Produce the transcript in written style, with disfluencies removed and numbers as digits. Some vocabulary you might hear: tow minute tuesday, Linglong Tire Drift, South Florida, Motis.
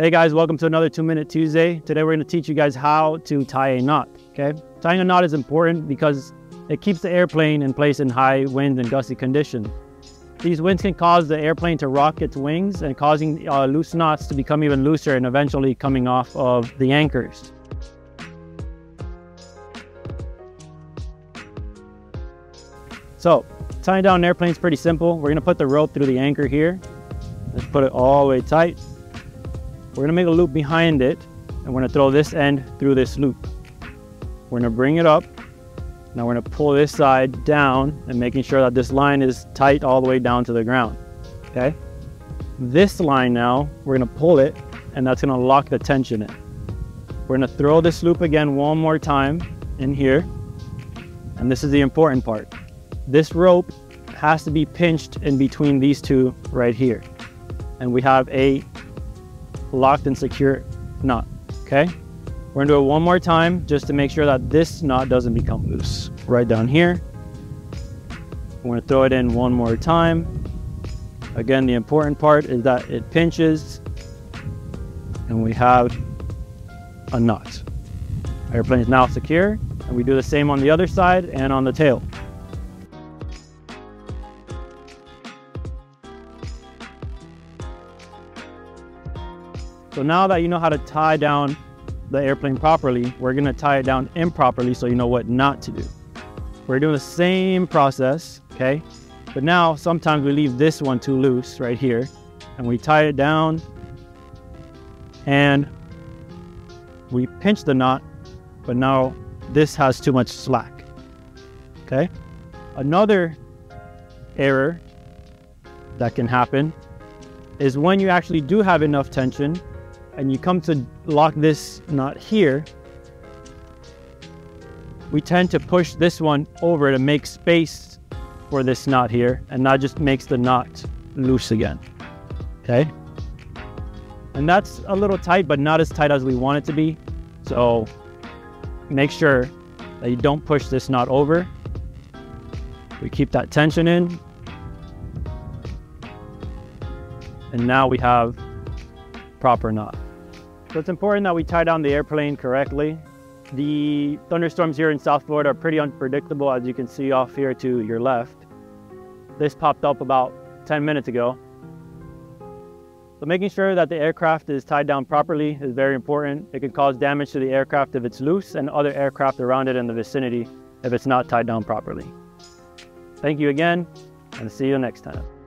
Hey guys, welcome to another 2-Minute Tuesday. Today we're going to teach you guys how to tie a knot, okay? Tying a knot is important because it keeps the airplane in place in high winds and gusty conditions. These winds can cause the airplane to rock its wings and causing loose knots to become even looser and eventually coming off of the anchors. So, tying down an airplane is pretty simple. We're going to put the rope through the anchor here. Let's put it all the way tight. We're gonna make a loop behind it, and we're gonna throw this end through this loop. We're gonna bring it up. Now we're gonna pull this side down and making sure that this line is tight all the way down to the ground, okay? This line now, we're gonna pull it, and that's gonna lock the tension in. We're gonna throw this loop again one more time in here, and this is the important part. This rope has to be pinched in between these two right here, and we have a locked and secure knot, okay? We're gonna do it one more time just to make sure that this knot doesn't become loose. Right down here. We're gonna throw it in one more time. Again, the important part is that it pinches and we have a knot. Our airplane is now secure, and we do the same on the other side and on the tail. So now that you know how to tie down the airplane properly, we're gonna tie it down improperly so you know what not to do. We're doing the same process, okay? But now sometimes we leave this one too loose right here, and we tie it down and we pinch the knot, but now this has too much slack, okay? Another error that can happen is when you actually do have enough tension, and you come to lock this knot here, we tend to push this one over to make space for this knot here, and that just makes the knot loose again, okay? And that's a little tight, but not as tight as we want it to be. So make sure that you don't push this knot over. We keep that tension in. And now we have proper knot. So it's important that we tie down the airplane correctly. The thunderstorms here in South Florida are pretty unpredictable, as you can see off here to your left. This popped up about 10 minutes ago. So making sure that the aircraft is tied down properly is very important. It can cause damage to the aircraft if it's loose, and other aircraft around it in the vicinity if it's not tied down properly. Thank you again, and see you next time.